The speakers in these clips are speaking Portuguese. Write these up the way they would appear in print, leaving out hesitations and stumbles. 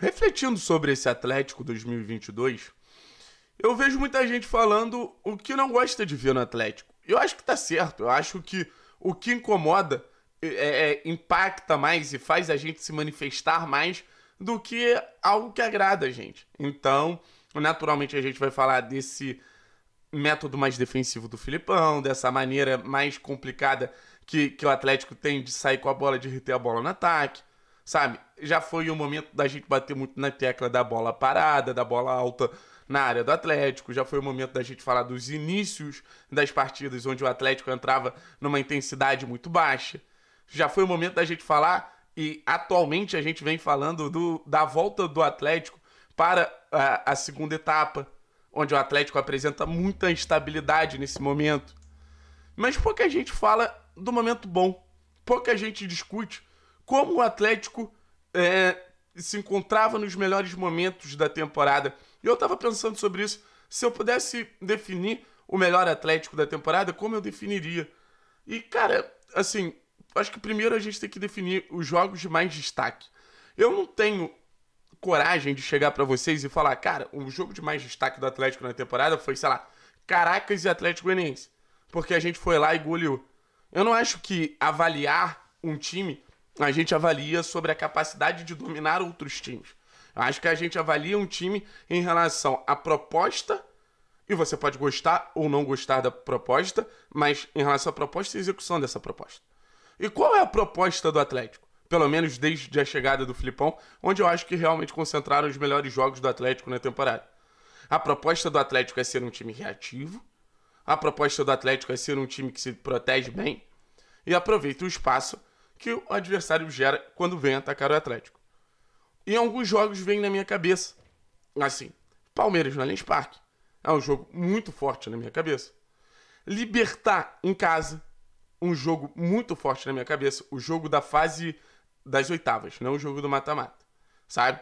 Refletindo sobre esse Atlético 2022, eu vejo muita gente falando o que não gosta de ver no Atlético. Eu acho que tá certo, eu acho que o que incomoda impacta mais e faz a gente se manifestar mais do que algo que agrada a gente. Então, naturalmente a gente vai falar desse método mais defensivo do Filipão, dessa maneira mais complicada que o Atlético tem de sair com a bola, de reter a bola no ataque, sabe? Já foi o momento da gente bater muito na tecla da bola parada, da bola alta na área do Atlético, já foi o momento da gente falar dos inícios das partidas onde o Atlético entrava numa intensidade muito baixa, já foi o momento da gente falar, e atualmente a gente vem falando da volta do Atlético para a segunda etapa, onde o Atlético apresenta muita instabilidade nesse momento. Mas pouca gente fala do momento bom. Pouca gente discute como o Atlético se encontrava nos melhores momentos da temporada. E eu estava pensando sobre isso. Se eu pudesse definir o melhor Atlético da temporada, como eu definiria? E, cara, assim, acho que primeiro a gente tem que definir os jogos de mais destaque. Eu não tenho coragem de chegar pra vocês e falar, cara, o jogo de mais destaque do Atlético na temporada foi, sei lá, Caracas e Atlético Goianiense, porque a gente foi lá e goleou. Eu não acho que avaliar um time, a gente avalia sobre a capacidade de dominar outros times. Eu acho que a gente avalia um time em relação à proposta, e você pode gostar ou não gostar da proposta, mas em relação à proposta e execução dessa proposta. E qual é a proposta do Atlético? Pelo menos desde a chegada do Filipão, onde eu acho que realmente concentraram os melhores jogos do Atlético na temporada. A proposta do Atlético é ser um time reativo, a proposta do Atlético é ser um time que se protege bem e aproveita o espaço que o adversário gera quando vem atacar o Atlético. E alguns jogos vêm na minha cabeça, assim, Palmeiras no Allianz Parque, é um jogo muito forte na minha cabeça. Libertad em casa, um jogo muito forte na minha cabeça, o jogo da fase das oitavas, não o jogo do mata-mata, sabe?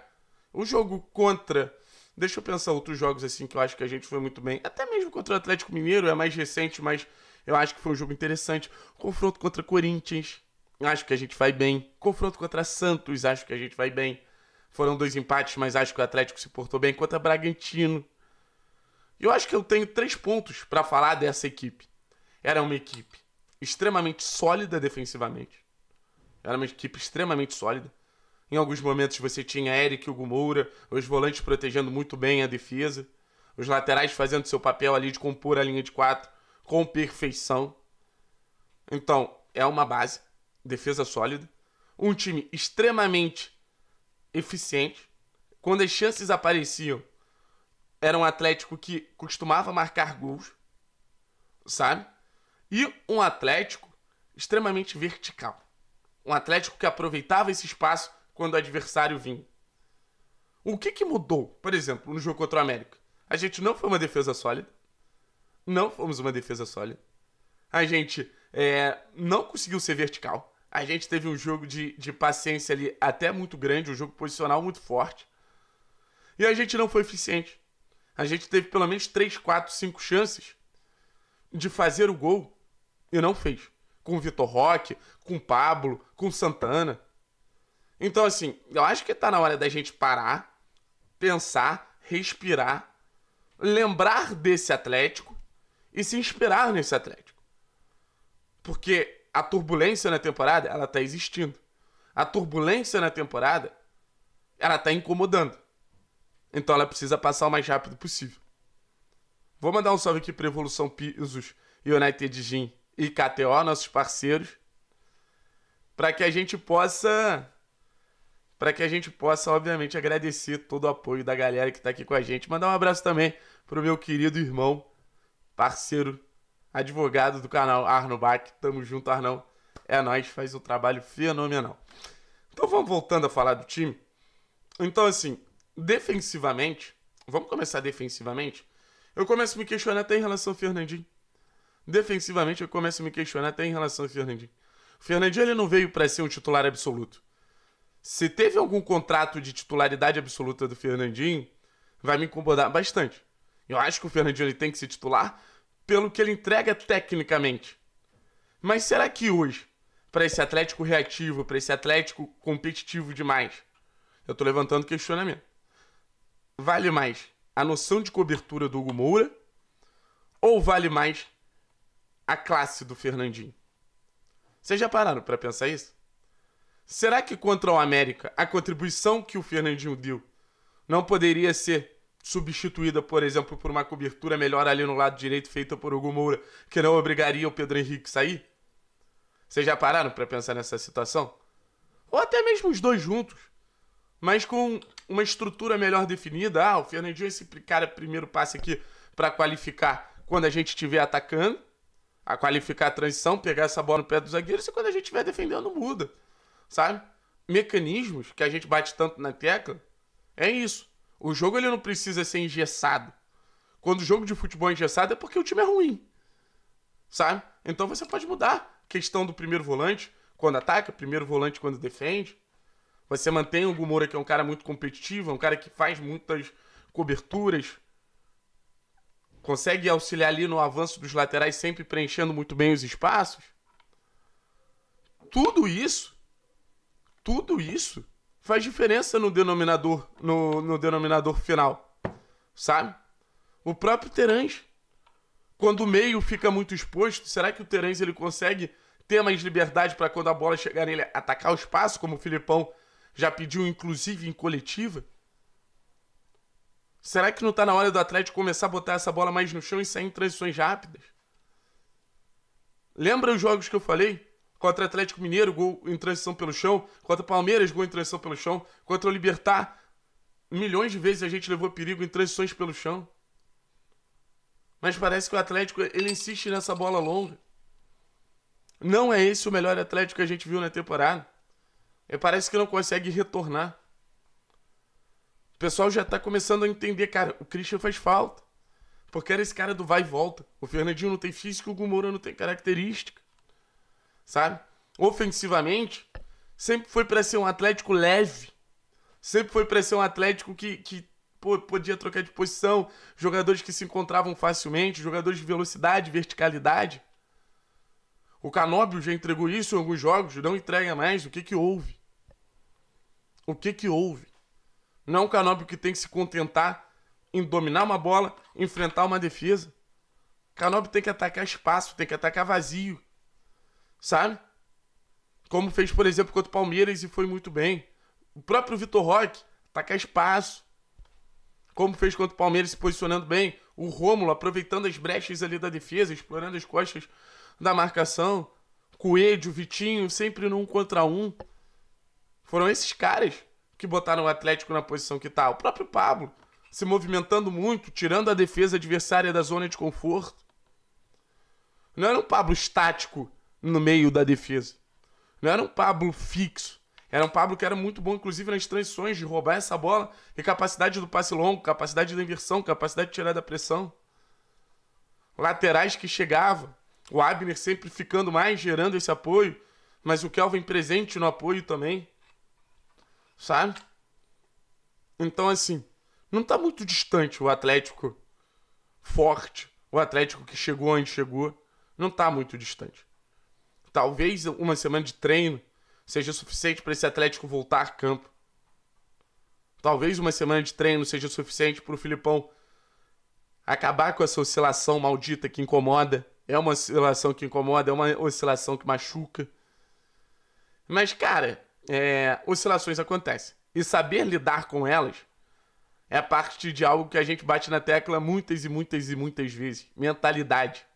O jogo contra, deixa eu pensar outros jogos assim que eu acho que a gente foi muito bem, até mesmo contra o Atlético Mineiro, é mais recente, mas eu acho que foi um jogo interessante. Confronto contra Corinthians, acho que a gente vai bem. Confronto contra Santos, acho que a gente vai bem. Foram dois empates, mas acho que o Atlético se portou bem. Contra Bragantino, eu acho que eu tenho 3 pontos pra falar dessa equipe. Era uma equipe extremamente sólida defensivamente. Era uma equipe extremamente sólida. Em alguns momentos você tinha Eric e Hugo Moura, os volantes protegendo muito bem a defesa, os laterais fazendo seu papel ali de compor a linha de 4 com perfeição. Então, é uma base, defesa sólida, um time extremamente eficiente. Quando as chances apareciam, era um Atlético que costumava marcar gols, sabe? E um Atlético extremamente vertical. Um Atlético que aproveitava esse espaço quando o adversário vinha. O que mudou, por exemplo, no jogo contra o América? A gente não foi uma defesa sólida. Não fomos uma defesa sólida. A gente não conseguiu ser vertical. A gente teve um jogo de paciência ali até muito grande, um jogo posicional muito forte. E a gente não foi eficiente. A gente teve pelo menos 3, 4, 5 chances de fazer o gol e não fez. Com o Vitor Roque, com o Pablo, com o Santana. Então, assim, eu acho que tá na hora da gente parar, pensar, respirar, lembrar desse Atlético e se inspirar nesse Atlético. Porque a turbulência na temporada, ela tá existindo. A turbulência na temporada, ela tá incomodando. Então ela precisa passar o mais rápido possível. Vou mandar um salve aqui pra Evolução Pisos e United Gym e KTO, nossos parceiros, para que a gente possa, obviamente, agradecer todo o apoio da galera que está aqui com a gente. Mandar um abraço também pro meu querido irmão, parceiro, advogado do canal, Arno Bach. Tamo junto, Arnão. É nóis, faz um trabalho fenomenal. Então vamos voltando a falar do time. Então, assim, defensivamente, vamos começar defensivamente? Eu começo a me questionar até em relação ao Fernandinho. Defensivamente, eu começo a me questionar até em relação ao Fernandinho. O Fernandinho, ele não veio para ser um titular absoluto. Se teve algum contrato de titularidade absoluta do Fernandinho, vai me incomodar bastante. Eu acho que o Fernandinho, ele tem que ser titular pelo que ele entrega tecnicamente. Mas será que hoje, para esse Atlético reativo, para esse Atlético competitivo demais, Eu tô levantando questionamento. Vale mais a noção de cobertura do Hugo Moura ou vale mais a classe do Fernandinho? Vocês já pararam pra pensar isso? Será que contra o América a contribuição que o Fernandinho deu não poderia ser substituída, por exemplo, por uma cobertura melhor ali no lado direito feita por Hugo Moura, que não obrigaria o Pedro Henrique a sair? Vocês já pararam pra pensar nessa situação? Ou até mesmo os dois juntos, mas com uma estrutura melhor definida. Ah, o Fernandinho é esse cara, primeiro passe aqui pra qualificar quando a gente estiver atacando, a qualificar a transição, pegar essa bola no pé dos zagueiros, e quando a gente estiver defendendo, muda, sabe? Mecanismos que a gente bate tanto na tecla, é isso. O jogo ele não precisa ser engessado. Quando o jogo de futebol é engessado é porque o time é ruim, sabe? Então você pode mudar. Questão do primeiro volante, quando ataca, primeiro volante quando defende. Você mantém o Gumura, que é um cara muito competitivo, é um cara que faz muitas coberturas, consegue auxiliar ali no avanço dos laterais, sempre preenchendo muito bem os espaços. Tudo isso faz diferença no denominador final, sabe? O próprio Terence, quando o meio fica muito exposto, será que o Terence ele consegue ter mais liberdade para quando a bola chegar nele atacar o espaço, como o Filipão já pediu, inclusive, em coletiva? Será que não tá na hora do Atlético começar a botar essa bola mais no chão e sair em transições rápidas? Lembra os jogos que eu falei? Contra o Atlético Mineiro, gol em transição pelo chão. Contra o Palmeiras, gol em transição pelo chão. Contra o Libertad, milhões de vezes a gente levou perigo em transições pelo chão. Mas parece que o Atlético, ele insiste nessa bola longa. Não é esse o melhor Atlético que a gente viu na temporada. Parece que não consegue retornar. O pessoal já tá começando a entender, cara, o Christian faz falta. Porque era esse cara do vai e volta. O Fernandinho não tem físico, o Gumura não tem característica. Sabe? Ofensivamente, sempre foi pra ser um Atlético leve. Sempre foi pra ser um Atlético que podia trocar de posição. Jogadores que se encontravam facilmente, jogadores de velocidade, verticalidade. O Canobio já entregou isso em alguns jogos, não entrega mais. O que houve? O que houve? Não é um Canobio que tem que se contentar em dominar uma bola, enfrentar uma defesa. Canobio tem que atacar espaço, tem que atacar vazio, sabe? Como fez, por exemplo, contra o Palmeiras e foi muito bem. O próprio Vitor Roque, atacar espaço. Como fez contra o Palmeiras, se posicionando bem. O Rômulo aproveitando as brechas ali da defesa, explorando as costas da marcação, Coelho, Vitinho, sempre no 1 contra 1. Foram esses caras que botaram o Atlético na posição que tá. O próprio Pablo se movimentando muito, tirando a defesa adversária da zona de conforto. Não era um Pablo estático no meio da defesa. Não era um Pablo fixo. Era um Pablo que era muito bom, inclusive, nas transições, de roubar essa bola, e capacidade do passe longo, capacidade da inversão, capacidade de tirar da pressão. Laterais que chegavam. O Abner sempre ficando mais, gerando esse apoio. Mas o Kelvin presente no apoio também, sabe? Então, assim, não tá muito distante o Atlético forte, o Atlético que chegou onde chegou. Não tá muito distante. Talvez uma semana de treino seja suficiente para esse Atlético voltar a campo. Talvez uma semana de treino seja suficiente para o Filipão acabar com essa oscilação maldita que incomoda. É uma oscilação que incomoda, é uma oscilação que machuca. Mas, cara, oscilações acontecem. E saber lidar com elas é parte de algo que a gente bate na tecla muitas e muitas e muitas vezes. Mentalidade.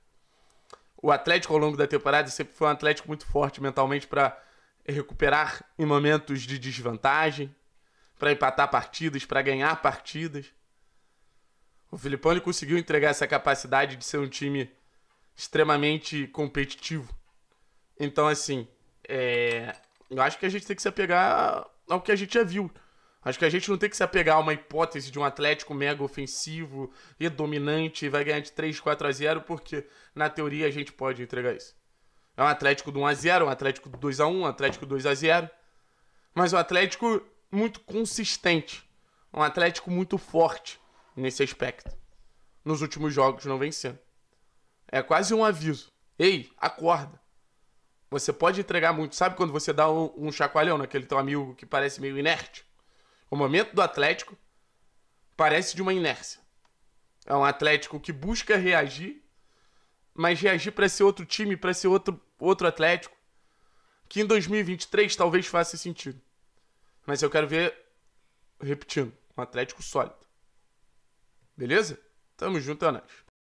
O Atlético, ao longo da temporada, sempre foi um Atlético muito forte mentalmente para recuperar em momentos de desvantagem, para empatar partidas, para ganhar partidas. O Filipão ele conseguiu entregar essa capacidade de ser um time extremamente competitivo. Então, assim, eu acho que a gente tem que se apegar ao que a gente já viu. Acho que a gente não tem que se apegar a uma hipótese de um Atlético mega ofensivo e dominante e vai ganhar de 3-4-0, porque na teoria a gente pode entregar isso. É um Atlético do 1-0, um Atlético do 2-1, um Atlético do 2-0, mas um Atlético muito consistente, um Atlético muito forte nesse aspecto. Nos últimos jogos não vencendo. É quase um aviso. Ei, acorda. Você pode entregar muito. Sabe quando você dá um chacoalhão naquele teu amigo que parece meio inerte? O momento do Atlético parece de uma inércia. É um Atlético que busca reagir, mas reagir para ser outro time, para ser outro Atlético, que em 2023 talvez faça sentido. Mas eu quero ver, repetindo, um Atlético sólido. Beleza? Tamo junto, é nóis.